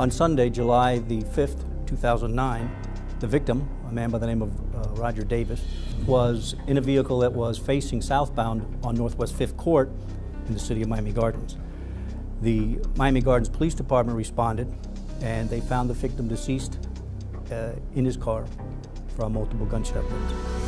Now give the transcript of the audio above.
On Sunday, July the 5th, 2009, the victim, a man by the name of Roger Davis, was in a vehicle that was facing southbound on Northwest Fifth Court in the city of Miami Gardens. The Miami Gardens Police Department responded, and they found the victim deceased in his car from multiple gunshot wounds.